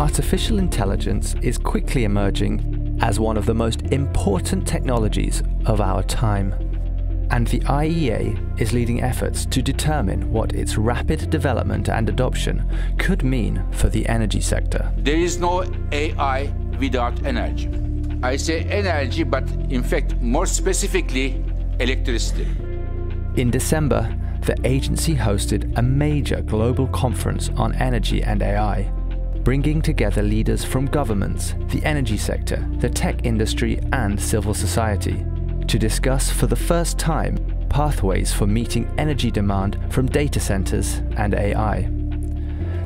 Artificial intelligence is quickly emerging as one of the most important technologies of our time, and the IEA is leading efforts to determine what its rapid development and adoption could mean for the energy sector. There is no AI without energy. I say energy, but in fact, more specifically, electricity. In December, the agency hosted a major global conference on energy and AI, bringing together leaders from governments, the energy sector, the tech industry, and civil society, to discuss for the first time pathways for meeting energy demand from data centers and AI.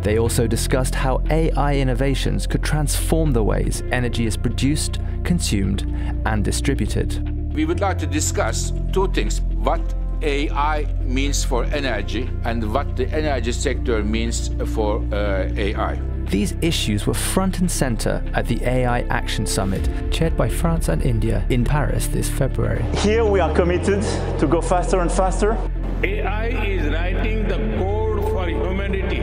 They also discussed how AI innovations could transform the ways energy is produced, consumed, and distributed. We would like to discuss two things: what AI means for energy and what the energy sector means for AI. These issues were front and center at the AI Action Summit, chaired by France and India in Paris this February. Here we are committed to go faster and faster. AI is writing the code for humanity.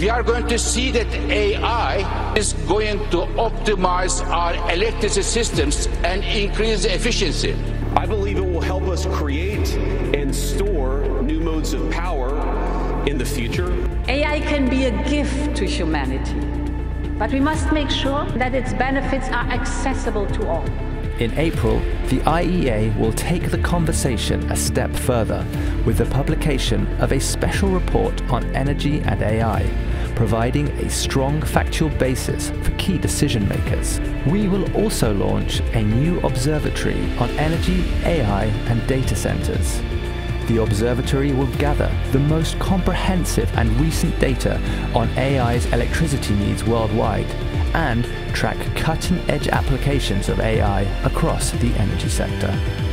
We are going to see that AI is going to optimize our electricity systems and increase efficiency. I believe it will help us create and store new modes of power in the future. AI can be a gift to humanity, but we must make sure that its benefits are accessible to all. In April, the IEA will take the conversation a step further with the publication of a special report on energy and AI, providing a strong factual basis for key decision makers. We will also launch a new observatory on energy, AI, and data centers. The observatory will gather the most comprehensive and recent data on AI's electricity needs worldwide and track cutting-edge applications of AI across the energy sector.